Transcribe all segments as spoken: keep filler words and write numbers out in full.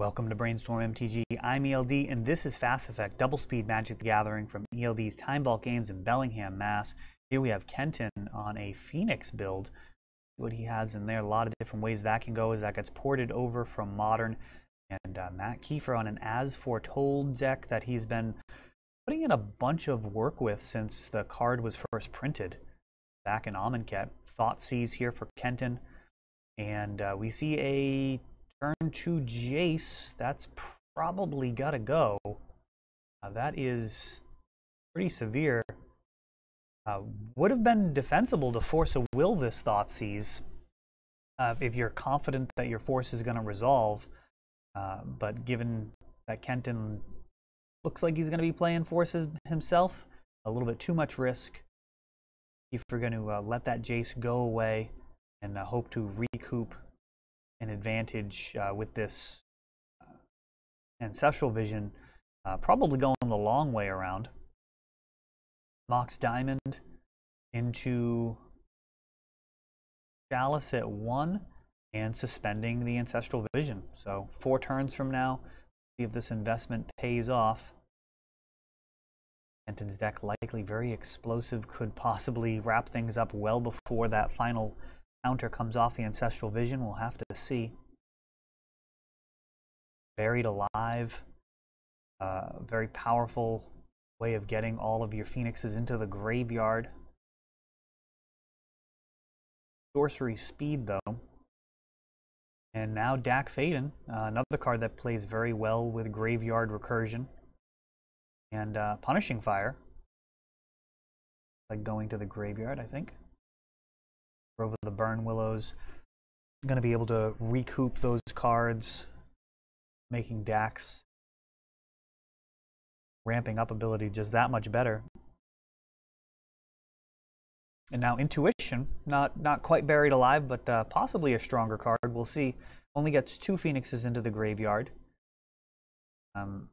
Welcome to Brainstorm M T G, I'm E L D, and this is Fast Effect Double Speed Magic the Gathering from E L D's Time Vault Games in Bellingham, Mass. Here we have Kenton on a Phoenix build. See what he has in there, a lot of different ways that can go as that gets ported over from Modern. And uh, Matt Kiefer on an As Foretold deck that he's been putting in a bunch of work with since the card was first printed back in Amonkhet. Thoughtseize here for Kenton. And uh, we see a turn to Jace. That's probably gotta go. Uh, that is pretty severe. Uh, would have been defensible to Force a Will this Thoughtseize uh, if you're confident that your Force is gonna resolve. Uh, but given that Kenton looks like he's gonna be playing Forces himself, a little bit too much risk. If we're gonna uh, let that Jace go away and uh, hope to recoup an advantage uh, with this uh, Ancestral Vision, uh, probably going the long way around. Mox Diamond into Chalice at one and suspending the Ancestral Vision. So four turns from now, see if this investment pays off. Kenton's deck likely very explosive, could possibly wrap things up well before that final counter comes off the Ancestral Vision. We'll have to see. Buried Alive, uh, very powerful way of getting all of your Phoenixes into the graveyard. Sorcery speed though. And now Dack Fayden, uh, another card that plays very well with graveyard recursion. And uh, Punishing Fire, like going to the graveyard, I think. Over the Burn Willows, going to be able to recoup those cards, making Dax ramping up ability just that much better. And now Intuition, not not quite Buried Alive, but uh, possibly a stronger card. We'll see. Only gets two Phoenixes into the graveyard. Um,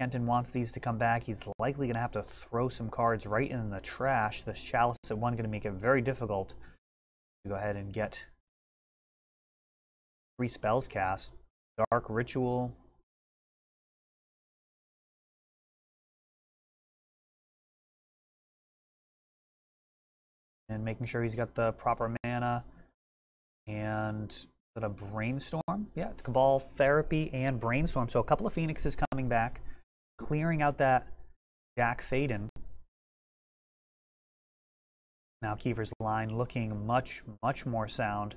Kenton wants these to come back. He's likely going to have to throw some cards right in the trash. The Chalice at one going to make it very difficult. Go ahead and get three spells cast. Dark Ritual. And making sure he's got the proper mana. And is it a Brainstorm? Yeah, it's Cabal Therapy and Brainstorm. So a couple of Phoenixes coming back, clearing out that Dack Fayden. Now Kiefer's line looking much, much more sound.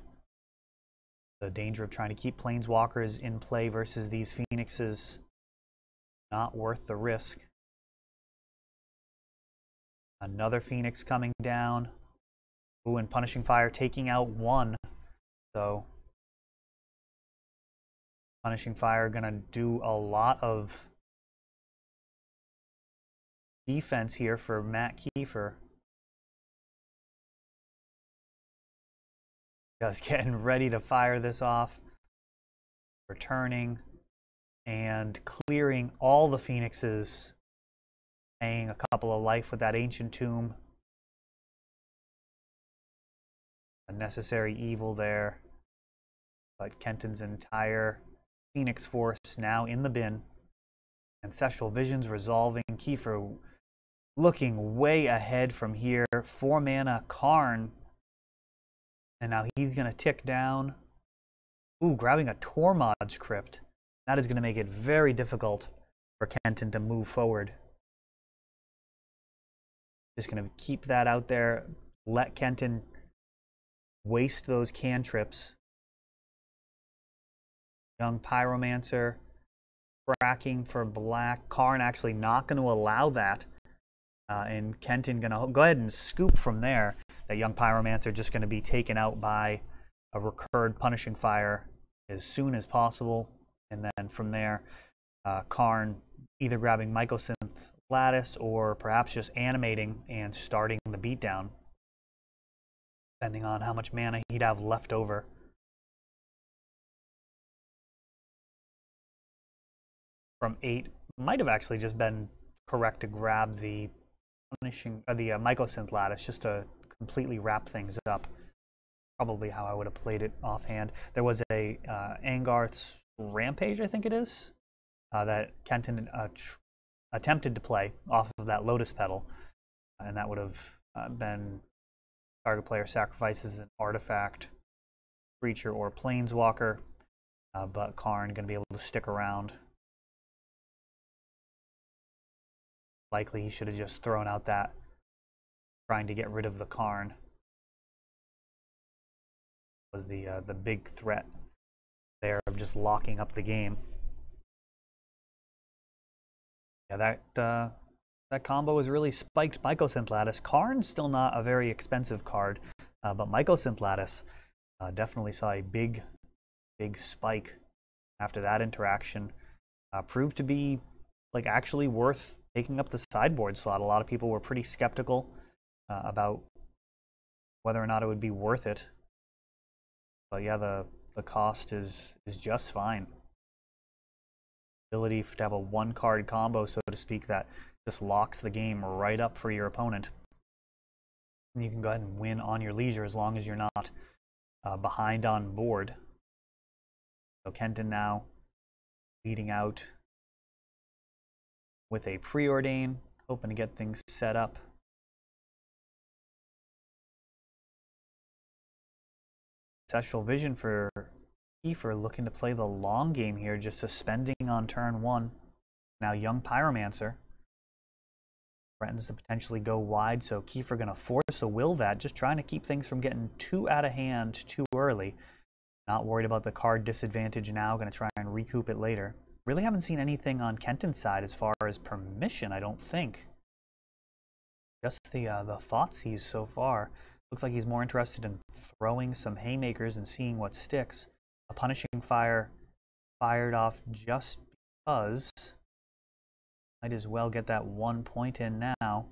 The danger of trying to keep Planeswalkers in play versus these Phoenixes, not worth the risk. Another Phoenix coming down. Ooh, and Punishing Fire taking out one. So Punishing Fire gonna do a lot of defense here for Matt Kiefer. Just getting ready to fire this off, returning, and clearing all the Phoenixes, paying a couple of life with that Ancient Tomb. A necessary evil there, but Kenton's entire Phoenix force now in the bin. Ancestral Visions resolving. Kiefer looking way ahead from here. Four mana Karn. And now he's going to tick down. Ooh, grabbing a Tormod's Crypt. That is going to make it very difficult for Kenton to move forward. Just going to keep that out there. Let Kenton waste those cantrips. Young Pyromancer. Cracking for black. Karn actually not going to allow that. Uh, and Kenton going to go ahead and scoop from there. That Young Pyromancer just going to be taken out by a recurred Punishing Fire as soon as possible. And then from there, uh, Karn either grabbing Mycosynth Lattice or perhaps just animating and starting the beatdown, depending on how much mana he'd have left over. From eight, might have actually just been correct to grab the Punishing, or the uh, Mycosynth Lattice, just to completely wrap things up. Probably how I would have played it offhand. There was a uh, Angarth's Rampage, I think it is, uh, that Kenton uh, attempted to play off of that Lotus Petal, and that would have uh, been target player sacrifices an artifact, creature, or planeswalker, uh, but Karn going to be able to stick around. Likely he should have just thrown out that, trying to get rid of the Karn was the uh, the big threat there of just locking up the game. Yeah, that uh, that combo has really spiked Mycosynth Lattice. Karn's still not a very expensive card, uh, but Mycosynth Lattice uh, definitely saw a big, big spike after that interaction. Uh, proved to be like actually worth taking up the sideboard slot. A lot of people were pretty skeptical uh, about whether or not it would be worth it. But yeah, the the cost is is just fine. Ability to have a one card combo, so to speak, that just locks the game right up for your opponent. And you can go ahead and win on your leisure as long as you're not uh, behind on board. So Kenton now leading out with a preordain, hoping to get things set up. Ancestral Vision for Kiefer, looking to play the long game here, just suspending on turn one. Now Young Pyromancer threatens to potentially go wide, so Kiefer going to force a will that, just trying to keep things from getting too out of hand too early. Not worried about the card disadvantage now, going to try and recoup it later. Really haven't seen anything on Kenton's side as far as permission, I don't think. Just the, uh, the Thoughtseize so far. Looks like he's more interested in throwing some haymakers and seeing what sticks. A Punishing Fire fired off just because. Might as well get that one point in now.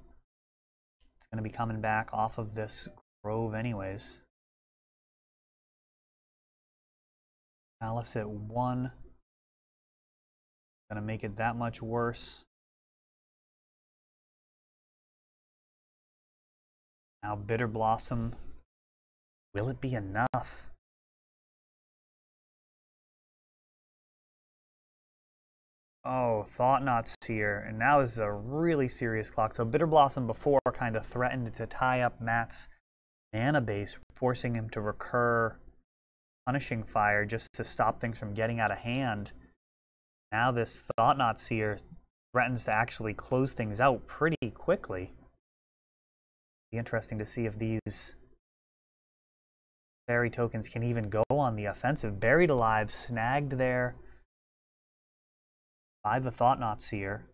It's going to be coming back off of this grove anyways. Chalice at one. Going to make it that much worse. Now Bitter Blossom, will it be enough? Oh, Thought Knot Seer, and now this is a really serious clock. So Bitter Blossom before kind of threatened to tie up Matt's mana base, forcing him to recur Punishing Fire just to stop things from getting out of hand. Now this Thought Knot Seer threatens to actually close things out pretty quickly. Be interesting to see if these fairy tokens can even go on the offensive. Buried Alive snagged there by the Thought Knot Seer.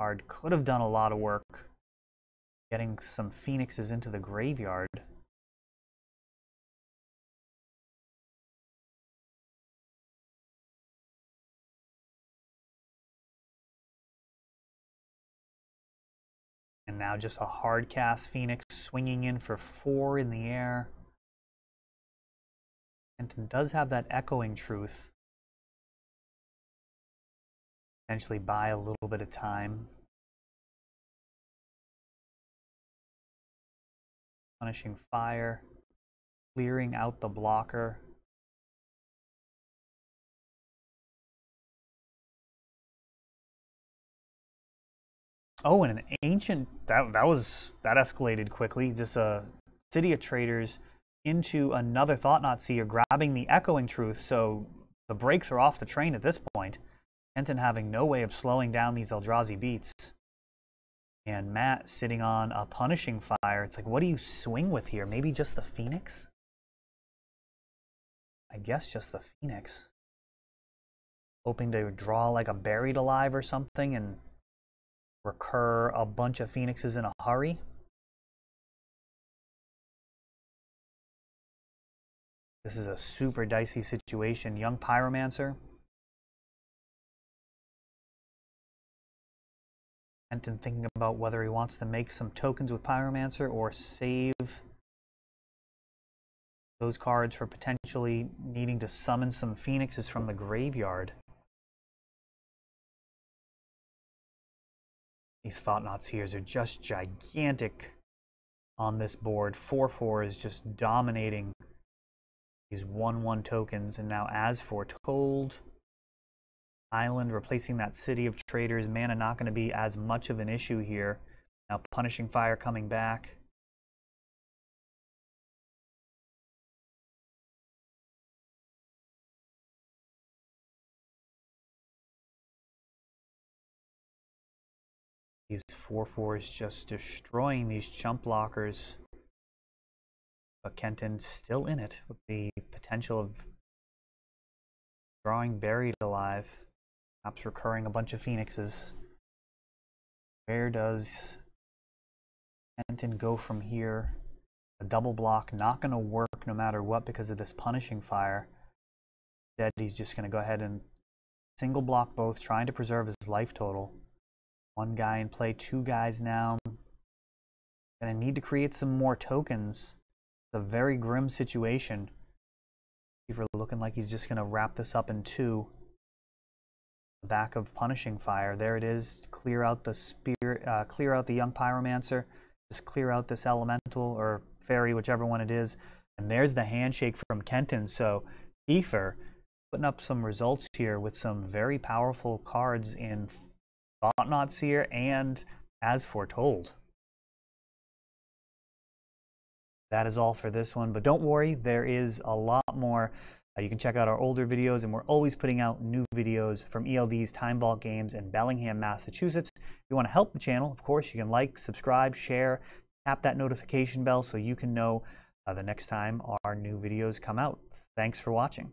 Card could have done a lot of work getting some Phoenixes into the graveyard. And now just a hard cast Phoenix swinging in for four in the air. Kenton does have that Echoing Truth. Potentially buy a little bit of time. Punishing Fire. Clearing out the blocker. Oh, and an ancient, that that was that escalated quickly. Just a City of Traders into another Thought Knot Seer, grabbing the Echoing Truth. So the brakes are off the train at this point. Kenton having no way of slowing down these Eldrazi beats, and Matt sitting on a Punishing Fire. It's like, what do you swing with here? Maybe just the Phoenix. I guess just the Phoenix. Hoping to draw like a Buried Alive or something and recur a bunch of Phoenixes in a hurry. This is a super dicey situation. Young Pyromancer. Kenton thinking about whether he wants to make some tokens with Pyromancer or save those cards for potentially needing to summon some Phoenixes from the graveyard. These Thought Knot Seers are just gigantic on this board. four four is just dominating These one one tokens, and now As Foretold. Island replacing that City of Traders. Mana not going to be as much of an issue here. Now Punishing Fire coming back. These four fours just destroying these chump blockers. But Kenton still in it with the potential of drawing Buried Alive. Perhaps recurring a bunch of Phoenixes. Where does Kenton go from here? A double block not going to work no matter what because of this Punishing Fire. Dead, he's just going to go ahead and single block both, trying to preserve his life total. One guy in play, two guys now. Going to need to create some more tokens. A very grim situation. Kiefer looking like he's just going to wrap this up in two. The back of Punishing Fire. There it is. Clear out the spirit. Uh, clear out the Young Pyromancer. Just clear out this elemental or fairy, whichever one it is. And there's the handshake from Kenton. So Kiefer putting up some results here with some very powerful cards in Thought Knot Seer and As Foretold. That is all for this one, but don't worry, there is a lot more. Uh, you can check out our older videos, and we're always putting out new videos from E L D's Time Vault Games in Bellingham, Massachusetts. If you want to help the channel, of course, you can like, subscribe, share, tap that notification bell so you can know uh, the next time our new videos come out. Thanks for watching.